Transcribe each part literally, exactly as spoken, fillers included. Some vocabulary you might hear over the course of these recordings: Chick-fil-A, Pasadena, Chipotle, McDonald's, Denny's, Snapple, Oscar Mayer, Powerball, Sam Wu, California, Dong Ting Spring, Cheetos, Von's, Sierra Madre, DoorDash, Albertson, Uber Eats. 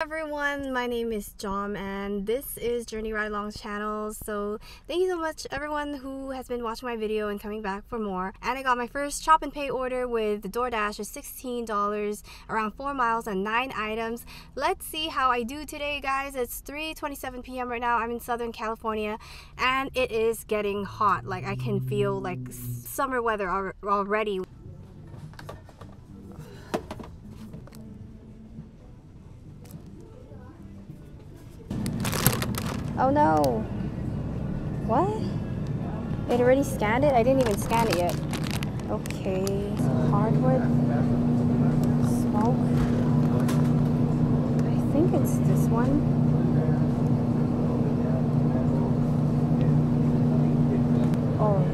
Everyone, my name is Jom and this is Journey Ride Along's channel. So thank you so much everyone who has been watching my video and coming back for more. And I got my first Chop and Pay order with DoorDash for sixteen dollars, around four miles and nine items. Let's see how I do today, guys. It's three twenty-seven p m right now. I'm in Southern California and it is getting hot. Like I can feel like summer weather al already. Oh no! What? It already scanned it? I didn't even scan it yet. Okay, hardwood, smoke. I think it's this one.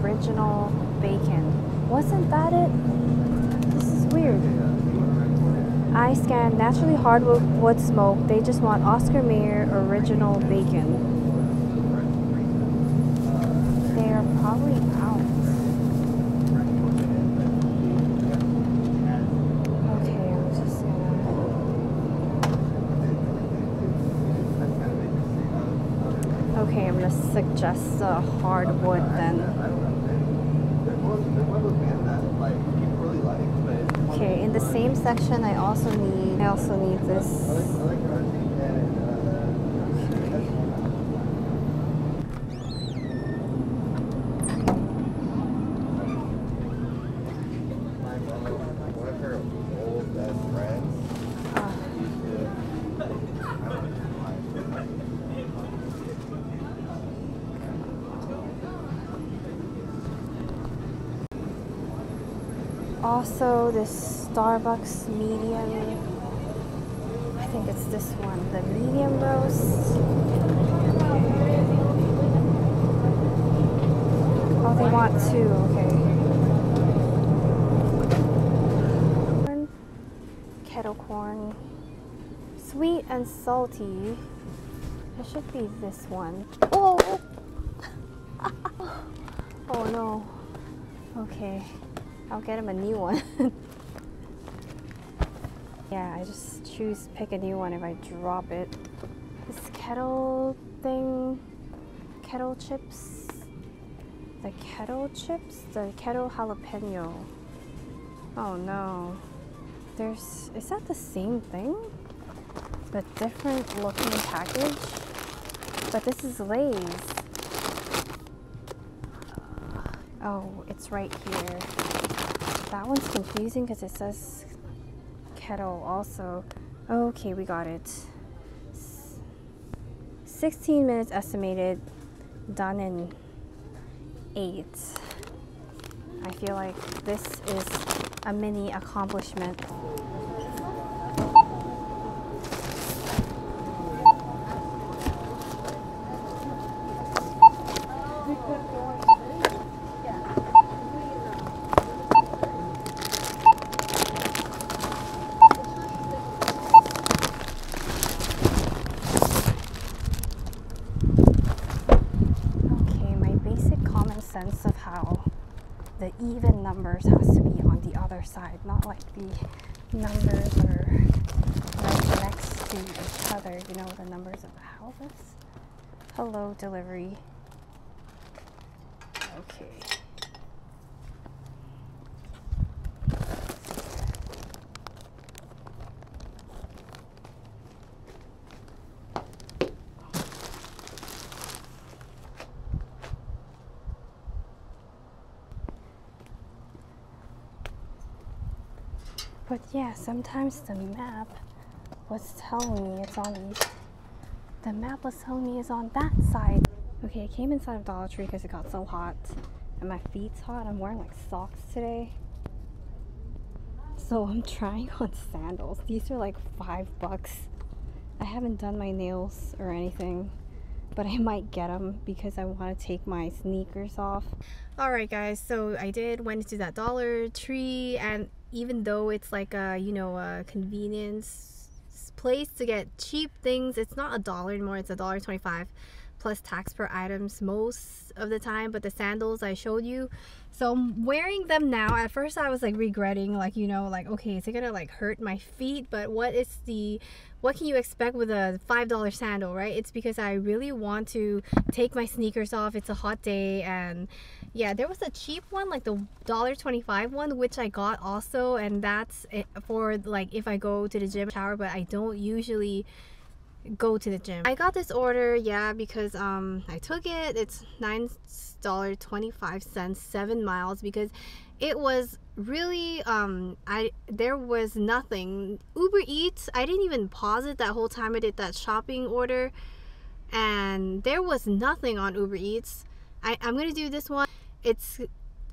Original bacon. Wasn't that it? This is weird. I scanned naturally hardwood smoke. They just want Oscar Mayer original bacon. Probably out. Okay, I'm just gonna... Okay, I'm gonna suggest a hardwood then. Okay, in the same section, I also need. I also need this. Also, this Starbucks medium, I think it's this one, the medium roast. Oh, they want two, okay. Kettle corn, sweet and salty. It should be this one. Oh! Oh no. Okay. I'll get him a new one. Yeah, I just choose pick a new one if I drop it. This kettle thing, kettle chips, the kettle chips, the kettle jalapeno. Oh no, there's is that the same thing? But different looking package. But this is Lay's. Oh, it's right here. That one's confusing because it says kettle also. Okay, we got it. sixteen minutes estimated, done in eight. I feel like this is a mini accomplishment. Sense of how the even numbers has to be on the other side, not like the numbers are like next to each other, you know, the numbers of the houses. Hello, delivery. Okay. But yeah, sometimes the map was telling me it's on these. The map was telling me it's on that side. Okay, I came inside of Dollar Tree because it got so hot. And my feet's hot. I'm wearing like socks today. So I'm trying on sandals. These are like five bucks. I haven't done my nails or anything, but I might get them because I want to take my sneakers off. Alright guys, so I did went into that Dollar Tree, and even though it's like a, you know, a convenience place to get cheap things, it's not a dollar anymore, it's a dollar twenty-five. plus tax per items most of the time, but the sandals I showed you, so I'm wearing them now. At first I was like regretting, like, you know, like, okay, is it gonna like hurt my feet? But what is the what can you expect with a five dollar sandal, right? It's because I really want to take my sneakers off. It's a hot day. And yeah, there was a cheap one, like the one twenty-five one, which I got also, and that's it for like if I go to the gym, shower, but I don't usually go to the gym. I got this order, yeah, because um I took it. It's nine dollars and twenty-five cents, seven miles, because it was really um I there was nothing. Uber Eats, I didn't even pause it that whole time I did that shopping order, and there was nothing on Uber Eats. I, I'm gonna do this one. It's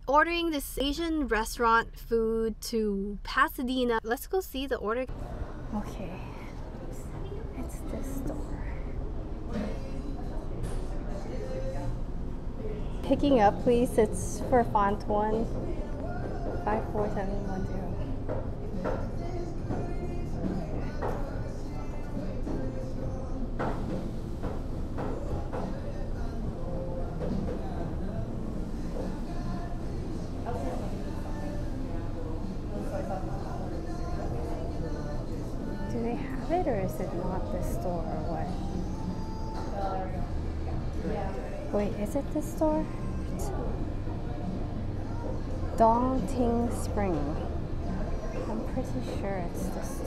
ordering this Asian restaurant food to Pasadena. Let's go see the order. Okay, it's this store. Picking up, please. It's for font one. five four seven one zero. Do they have it, or is it not this store, or what? Wait, is it this store? Dong Ting Spring. I'm pretty sure it's the store.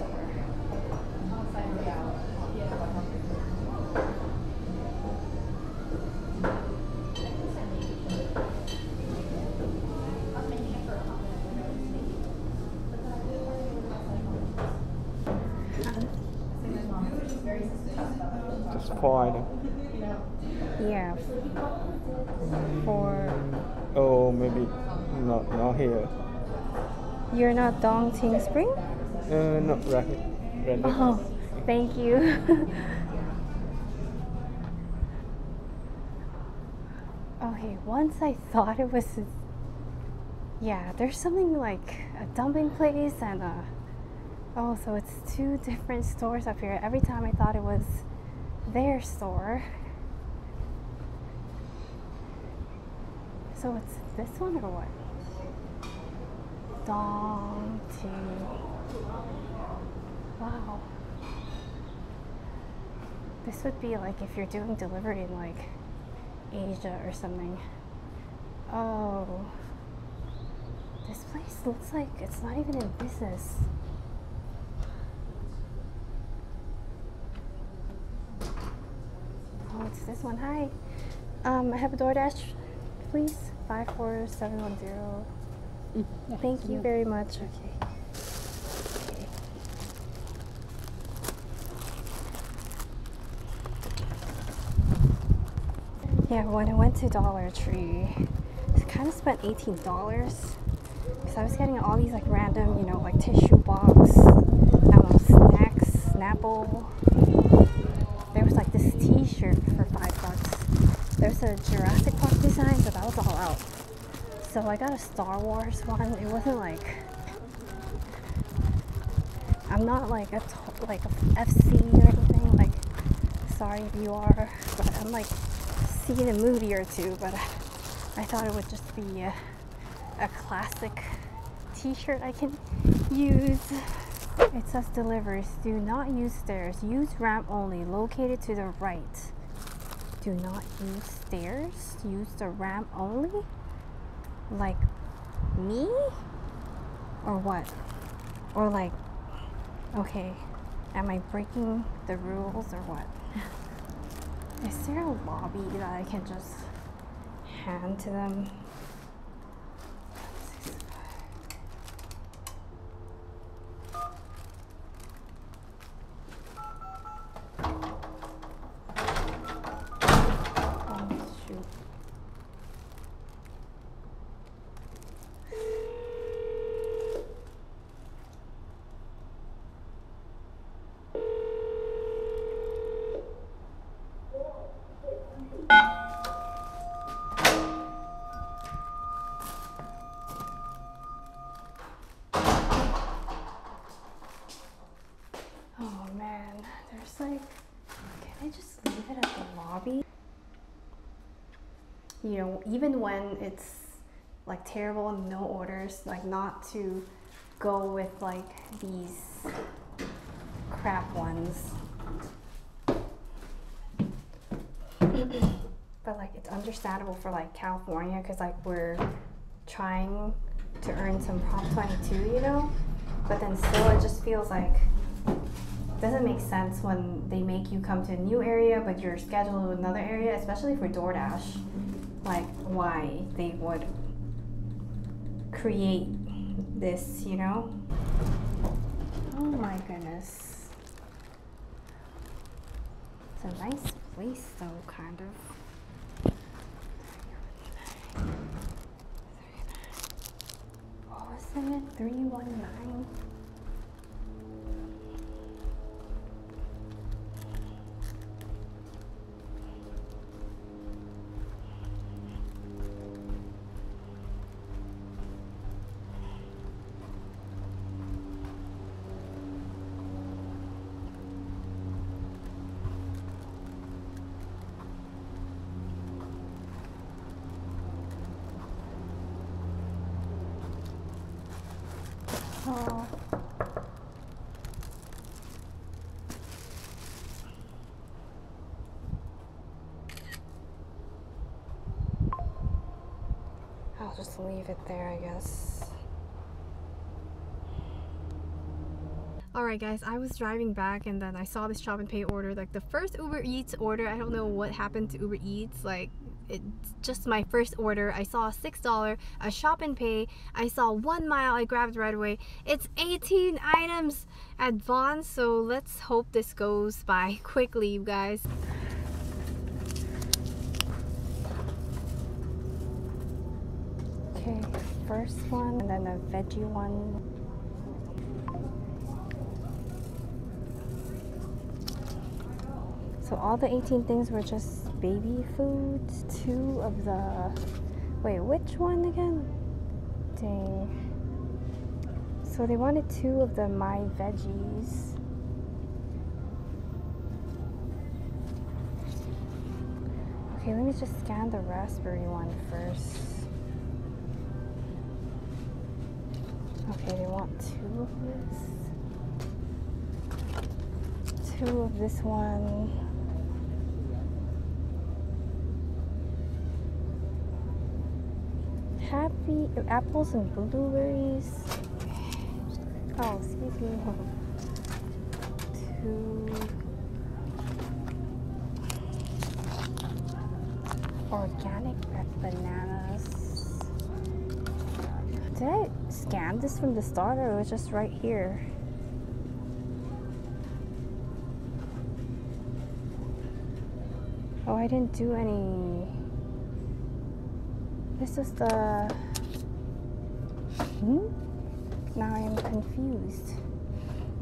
Just four items. Yeah. Four. Oh, maybe. Not, not here. You're not Dong Ting Spring? Uh, not right. Random. Oh, thank you. Okay, once I thought it was. Yeah, there's something like a dumpling place and a. Oh, so it's two different stores up here. Every time I thought it was their store. So it's this one or what? Dong Ting. Wow. This would be like if you're doing delivery in like Asia or something. Oh. This place looks like it's not even in business. Oh, it's this one. Hi. Um, I have a DoorDash, please. five four seven one zero. Mm, yeah, thank you very much. Okay. Okay. Yeah, when I went to Dollar Tree, I kind of spent eighteen dollars because I was getting all these like random, you know, like tissue box, I don't know, snacks, Snapple. There was like this t-shirt for five bucks. There's a Jurassic Park design, but that was all out. So I got a Star Wars one. It wasn't like, I'm not like a to like a F C or anything. Like, sorry if you are, but I'm like seeing a movie or two. But I thought it would just be a, a classic T-shirt I can use. It says deliveries. Do not use stairs. Use ramp only. Located to the right. Do not use stairs. Use the ramp only. Like me or what? Or like, okay, am I breaking the rules or what? Is there a lobby that I can just hand to them? Like, can I just leave it at the lobby? you know, even when it's like terrible and no orders, like not to go with like these crap ones. But like it's understandable for like California, because like we're trying to earn some Prop twenty-two, you know? But then still it just feels like it doesn't make sense when they make you come to a new area but you're scheduled to another area, especially for DoorDash. Like why they would create this, you know? Oh my goodness. It's a nice place though, kind of. three one nine. I'll just leave it there, I guess. Alright guys, I was driving back and then I saw this Shop and Pay order, like the first Uber Eats order. I don't know what happened to Uber Eats, like it's just my first order. I saw six dollars, a Shop and Pay. I saw one mile, I grabbed right away. It's eighteen items at Von's, so let's hope this goes by quickly, you guys. Okay, first one and then a veggie one. So all the eighteen things were just baby food. Two of the... Wait, which one again? Dang. So they wanted two of the My Veggies. Okay, let me just scan the raspberry one first. Okay, they want two of this. Two of this one. Happy apples and blueberries. Oh, excuse me. Two organic bananas. Did I scan this from the start or it was just right here? Oh, I didn't do any. This is the... Hmm? Now I'm confused.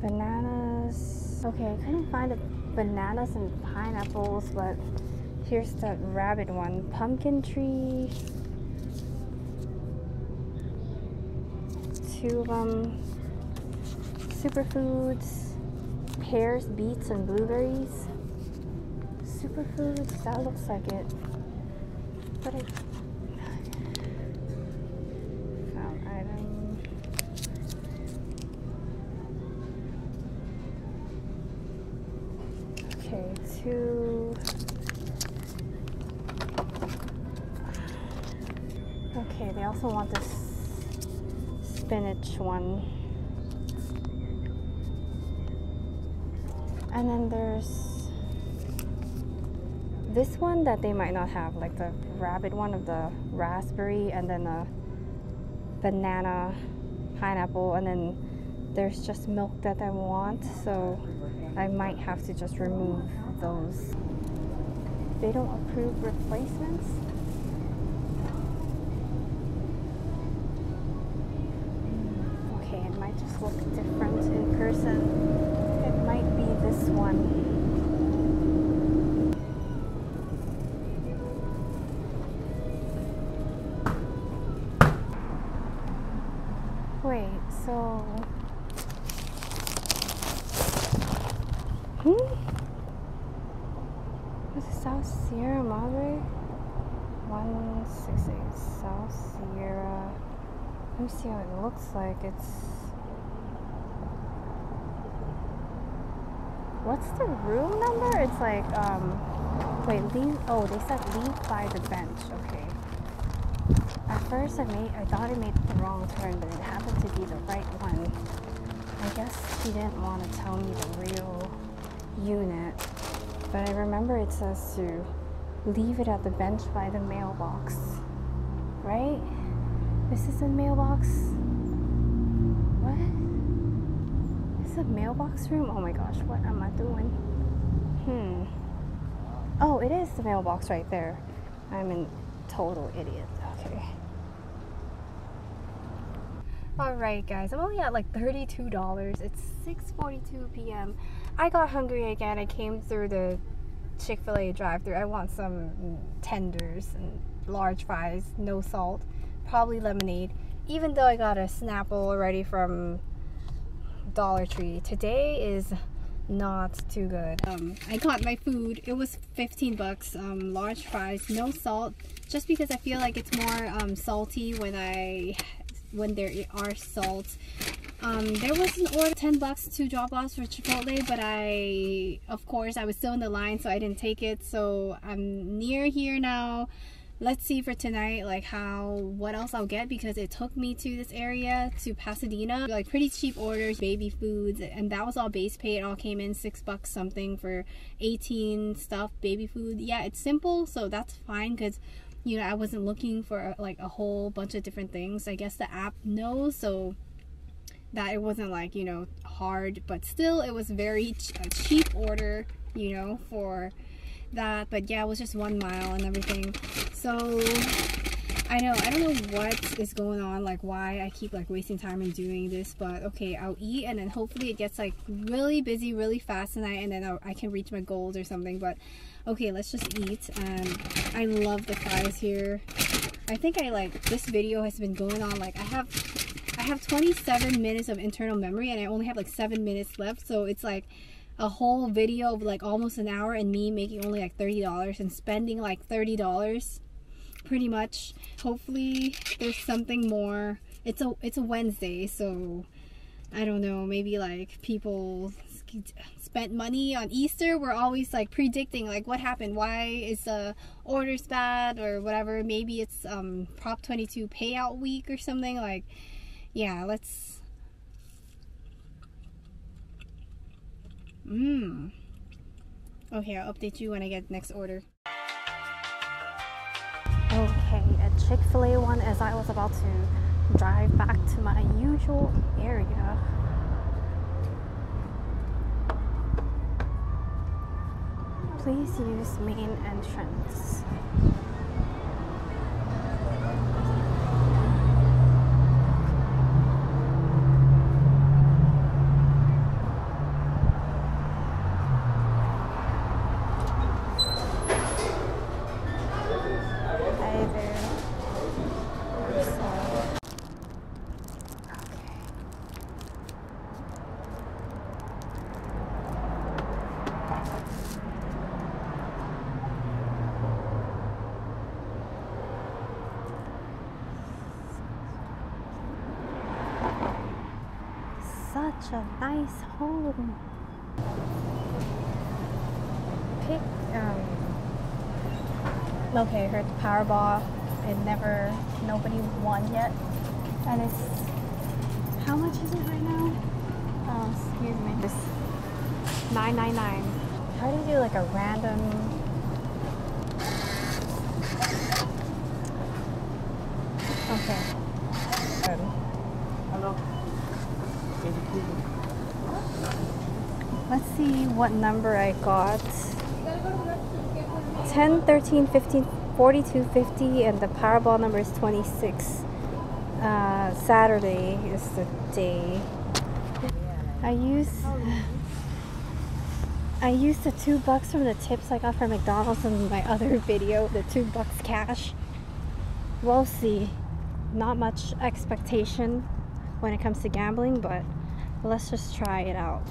Bananas... Okay, I couldn't find the bananas and pineapples, but here's the rabbit one. Pumpkin tree... Two of them. Superfoods. Pears, beets, and blueberries. Superfoods, that looks like it. But it... Two. Okay, they also want this spinach one. And then there's this one that they might not have, like the rabbit one of the raspberry, and then a banana, pineapple, and then there's just milk that I want, so I might have to just remove those. They don't approve replacements. Okay, it might just look different in person. It might be this one. Wait, so hmm? Sierra Madre? one sixty-eight South Sierra. Let me see how it looks like. It's... What's the room number? It's like, um... Wait, leave... Oh, they said leave by the bench. Okay. At first I made... I thought I made the wrong turn, but it happened to be the right one. I guess he didn't want to tell me the real unit. But I remember it says to leave it at the bench by the mailbox. Right? This is a mailbox. What? It's a mailbox room? Oh my gosh, what am I doing? Hmm. Oh, it is the mailbox right there. I'm a total idiot. Okay. Alright guys, I'm only at like thirty-two dollars. It's six forty-two p m I got hungry again. I came through the Chick-fil-A drive-thru. I want some tenders and large fries, no salt, probably lemonade, even though I got a Snapple already from Dollar Tree. Today is not too good. Um, I got my food. It was fifteen bucks. Um, large fries, no salt, just because I feel like it's more um, salty when I when there are salt. Um, there was an order ten bucks to drop offs for Chipotle, but I, of course, I was still in the line, so I didn't take it. So I'm near here now. Let's see for tonight, like how, what else I'll get, because it took me to this area, to Pasadena. Like pretty cheap orders, baby foods, and that was all base pay. It all came in six bucks something for eighteen stuff, baby food. Yeah, it's simple, so that's fine, because you know I wasn't looking for like a whole bunch of different things. I guess the app knows, so that it wasn't like, you know, hard, but still it was very ch a cheap order, you know, for that. But yeah, it was just one mile and everything. So I know, I don't know what is going on, like why I keep like wasting time and doing this, but okay, I'll eat and then hopefully it gets like really busy really fast tonight, and then I'll, I can reach my goals or something. But okay, let's just eat. And I love the fries here. I think I like, this video has been going on like, I have I have twenty-seven minutes of internal memory and I only have like seven minutes left, so it's like a whole video of like almost an hour and me making only like thirty dollars and spending like thirty dollars pretty much. Hopefully there's something more. It's a it's a Wednesday, so I don't know, maybe like people spent money on Easter. We're always like predicting like what happened, why is the orders bad or whatever. Maybe it's um Prop twenty-two payout week or something. Like yeah, let's... Mmm. Okay, I'll update you when I get the next order. Okay, a Chick-fil-A one as I was about to drive back to my usual area. Please use main entrance. Such a nice home. Pick, um, okay, I heard the Powerball. It never, nobody won yet. And it's, how much is it right now? Oh, excuse me. It's nine ninety-nine. How do you do like a random? Okay. Good. Hello. Let's see what number I got. ten, thirteen, fifteen, forty-two, fifty, and the Powerball number is twenty-six. Uh, Saturday is the day. I use I used the two bucks from the tips I got from McDonald's in my other video, the two bucks cash. We'll see. Not much expectation when it comes to gambling, but let's just try it out.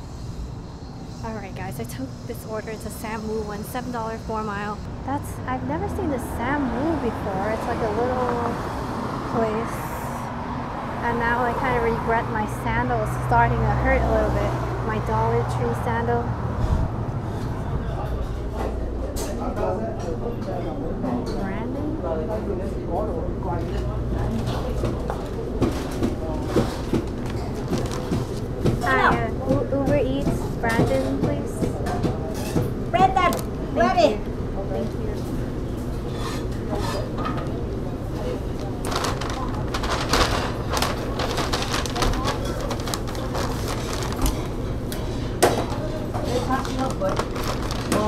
Alright guys, I took this order. It's a Sam Wu one, seven dollars four mile. That's, I've never seen the Sam Wu before. It's like a little place. And now I kind of regret my sandals starting to hurt a little bit. My Dollar Tree sandal. Brandon? Hi, uh, Uber Eats. Brandon, please. Brandon, ready. Thank you.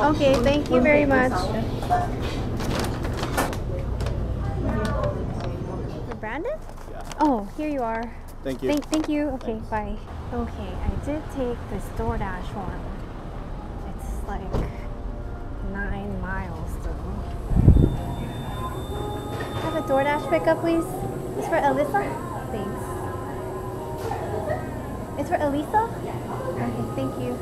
Okay, thank you very much. Brandon? Yeah. Oh, here you are. Thank you. Thank, thank you. Okay, thanks. Bye. Okay, I did take this DoorDash one. It's like nine miles though. Have a DoorDash pickup, please. It's for Alyssa? Thanks. It's for Alyssa? Okay, thank you.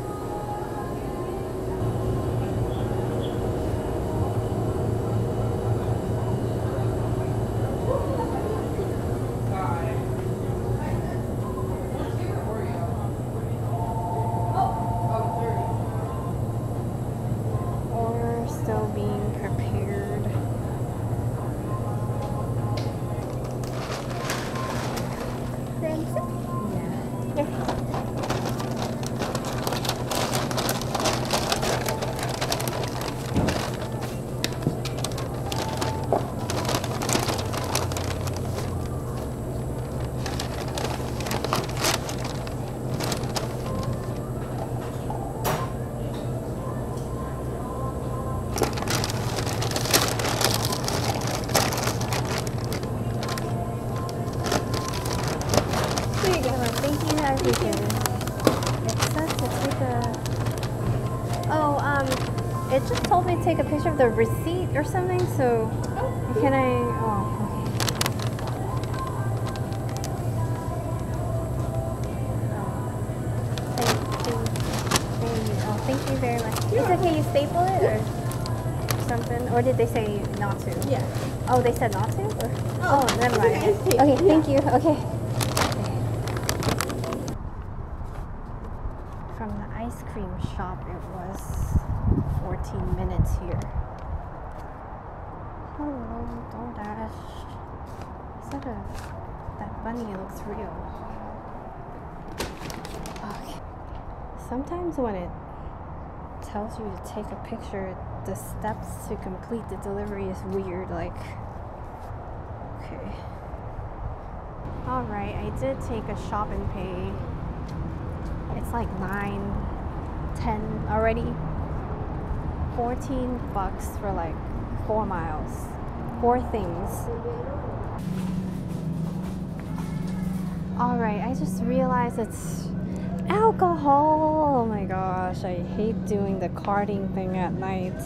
It just told me to take a picture of the receipt or something, so oh, can I, oh, okay. Thank you, thank you, oh, thank you very much. Yeah. It's okay, you staple it or yeah. something? Or did they say not to? Yeah. Oh, they said not to? Or? Oh, oh, never mind. Okay, okay yeah. Thank you, okay. okay. From the ice cream shop, it was fourteen minutes here. Hello, DoorDash. Is that a... that bunny looks real. Okay. Sometimes when it tells you to take a picture, the steps to complete the delivery is weird, like... Okay. Alright, I did take a shop and pay. It's like nine, ten already. fourteen bucks for like four miles, four things. All right, I just realized it's alcohol. Oh my gosh, I hate doing the carding thing at night.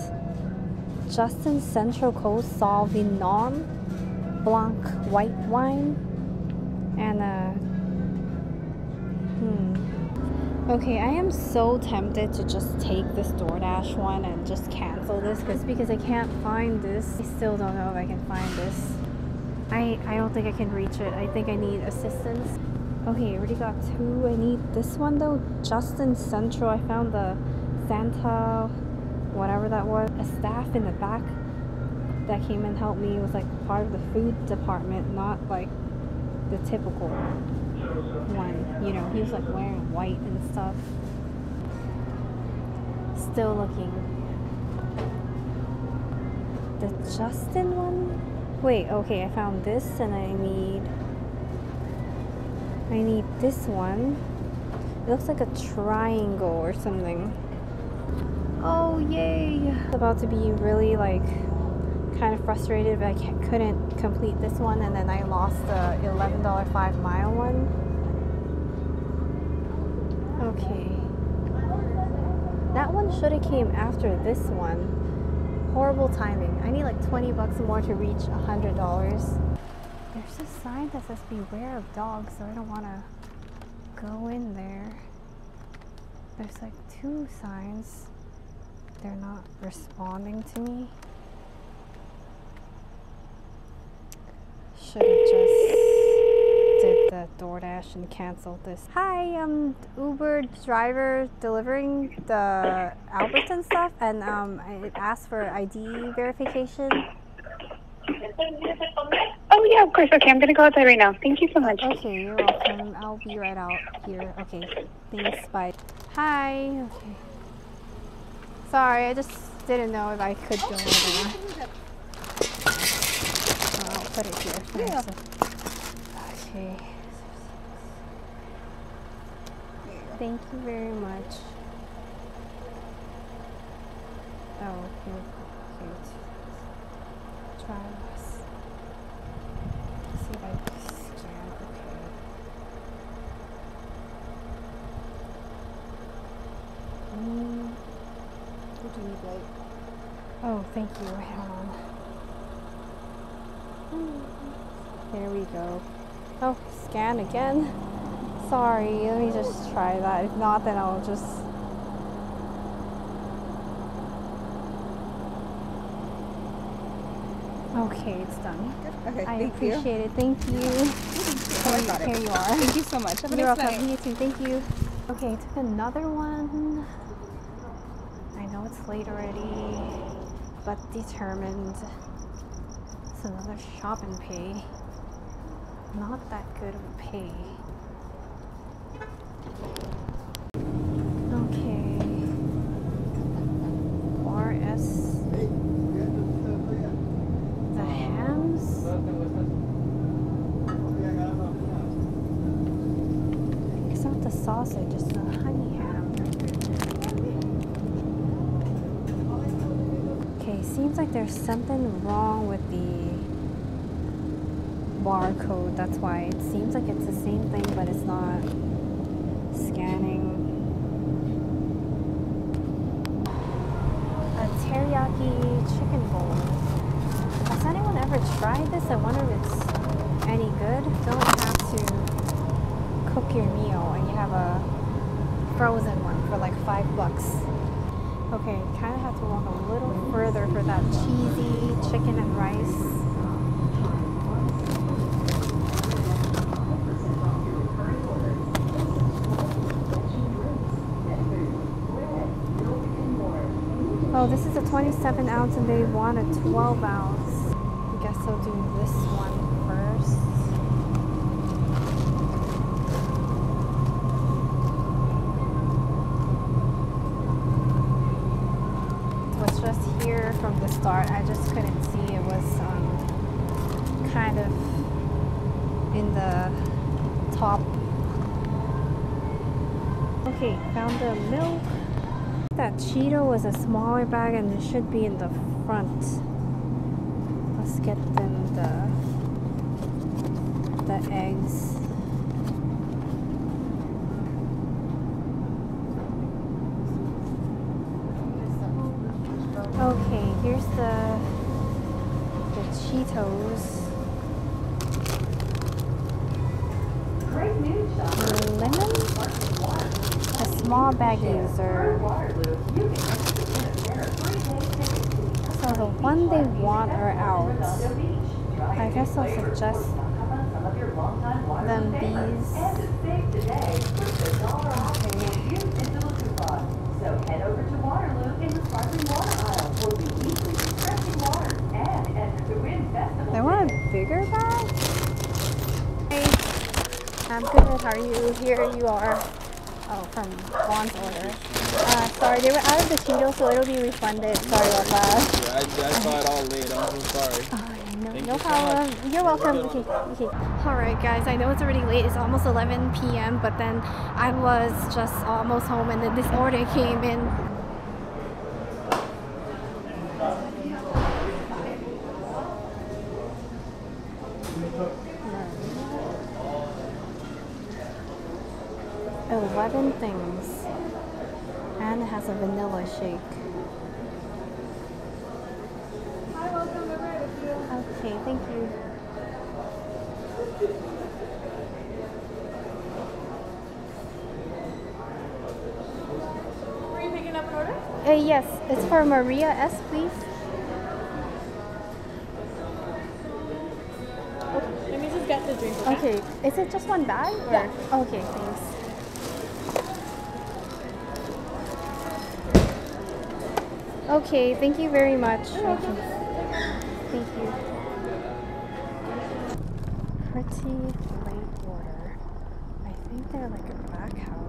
Justin Central Coast Sol Vignon Blanc white wine and uh, hmm. Okay, I am so tempted to just take this DoorDash one and just cancel this just because I can't find this. I still don't know if I can find this. I I don't think I can reach it. I think I need assistance. Okay, I already got two. I need this one though. Justin Central. I found the Santa, whatever that was. A staff in the back that came and helped me. It was like part of the food department, not like the typical one, you know, he was like wearing white and stuff. Still looking. The Justin one? Wait, okay, I found this and I need... I need this one. It looks like a triangle or something. Oh, yay! About to be really like... kind of frustrated but I can't, couldn't complete this one and then I lost the eleven dollar five mile one. Okay. That one should have came after this one. Horrible timing. I need like twenty bucks more to reach one hundred dollars. There's a sign that says beware of dogs so I don't want to go in there. There's like two signs. They're not responding to me. Should have just did the DoorDash and canceled this. Hi, I'm Uber driver delivering the Albertson stuff, and um, I asked for I D verification. Oh yeah, of course. Okay, I'm gonna go outside right now. Thank you so much. Okay, you're welcome. I'll be right out here. Okay, thanks. Bye. Hi. Okay. Sorry, I just didn't know if I could go over. Put it here. Yeah. Okay. Thank you very much. Oh, okay. Cute. Try this. See if I can scan. Okay. Mm. What do you need, like? Oh, thank you. Hold on. There we go. Oh, scan again. Sorry, let me just try that. If not, then I'll just... Okay, it's done. Okay, I thank appreciate you. it. Thank you. Oh, I got it. Here you are. Thank you so much. Have You're welcome. You too. Thank you. Okay, I took another one. I know it's late already, but determined. Another shop and pay. Not that good of a pay. Okay. R S. The hams? It's not the sausage, it's the honey ham. Okay, seems like there's something wrong with the barcode. That's why it seems like it's the same thing, but it's not scanning. A teriyaki chicken bowl. Has anyone ever tried this? I wonder if it's any good. You don't have to cook your meal, and you have a frozen one for like five bucks. Okay, kind of have to walk a little further for that cheesy chicken and rice. Oh, this is a twenty-seven ounce and they want a twelve ounce. I guess I'll do this one first. It was just here from the start. I just couldn't see. It was um, kind of in the top. Okay, found the milk. That Cheeto was a smaller bag and it should be in the front. Let's get them the the eggs. Okay, here's the the Cheetos. Great news, lemon. A small bag user. So the one they want are out. I guess I'll suggest them these. So head over to Waterloo in the sparkling water aisle for the weekly refreshing water and at the Wind Festival. They want a bigger bag? Hey, I'm good. How are you? Here you are. Oh, from Von's order. Uh, sorry, they were out of the Cheetos, so it'll be refunded. Sorry about that. Yeah, I, I saw it all late. I'm so sorry. Uh, no no you problem. So You're welcome. Okay, okay. All right, guys. I know it's already late. It's almost eleven p m But then I was just almost home, and then this order came in. eleven things, and it has a vanilla shake. Hi, welcome. I'm right with you. Okay, thank you. Okay, yes, it's for Maria S, please. Okay, let me just get the drink. Okay, okay. Is it just one bag? Or? Yeah. Okay, thanks. Okay, thank you very much. Okay. Thank you. Pretty late order. I think they're like a back house.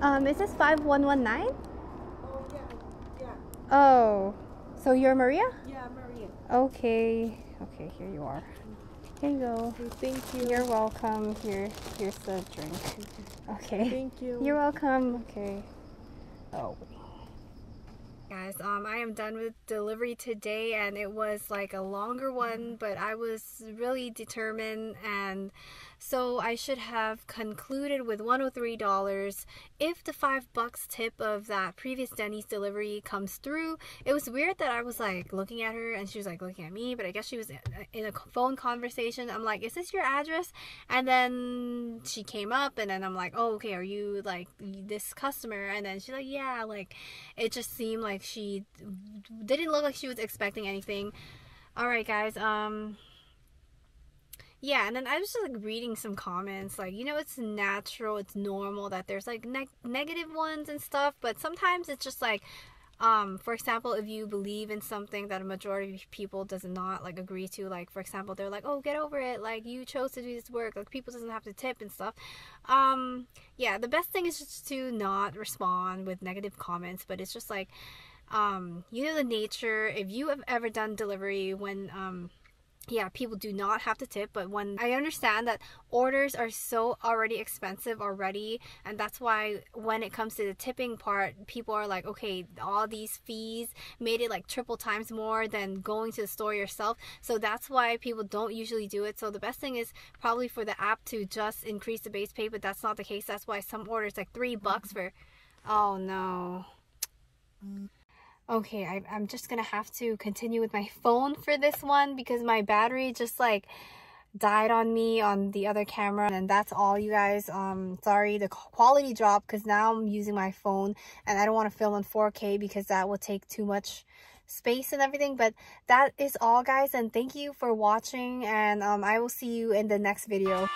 Um, is this five one one nine? Oh, yeah. Yeah. Oh, so you're Maria? Yeah, Maria. Okay. Okay, here you are. Here you go. Thank you. You're welcome. Here, here's the drink. Okay. Thank you. You're welcome. Okay. Oh. Guys, um, I am done with delivery today, and it was like a longer one, but I was really determined, and so I should have concluded with one hundred three dollars. If the five bucks tip of that previous Denny's delivery comes through. It was weird that I was like looking at her and she was like looking at me, but I guess she was in a phone conversation. I'm like, is this your address? And then she came up, and then I'm like, oh, okay, are you like this customer? And then she's like, yeah, like it just seemed like she didn't look like she was expecting anything. All right, guys, um... yeah, and then I was just like reading some comments, like, you know, it's natural, it's normal that there's like ne negative ones and stuff, but sometimes it's just like, um, for example, if you believe in something that a majority of people does not like agree to, like, for example, they're like, oh, get over it, like, you chose to do this work, like, people doesn't have to tip and stuff. Um, yeah, the best thing is just to not respond with negative comments, but it's just like, um, you know, the nature, if you have ever done delivery when, um, yeah, people do not have to tip, but when I understand that orders are so already expensive already, and that's why when it comes to the tipping part, people are like, okay, all these fees made it like triple times more than going to the store yourself, so that's why people don't usually do it. So the best thing is probably for the app to just increase the base pay, but that's not the case. That's why some orders like three bucks for, oh no. Okay, I, I'm just gonna have to continue with my phone for this one because my battery just like died on me on the other camera, and that's all, you guys. Um, sorry, the quality dropped because now I'm using my phone, and I don't want to film on four K because that will take too much space and everything. But that is all, guys, and thank you for watching, and um, I will see you in the next video.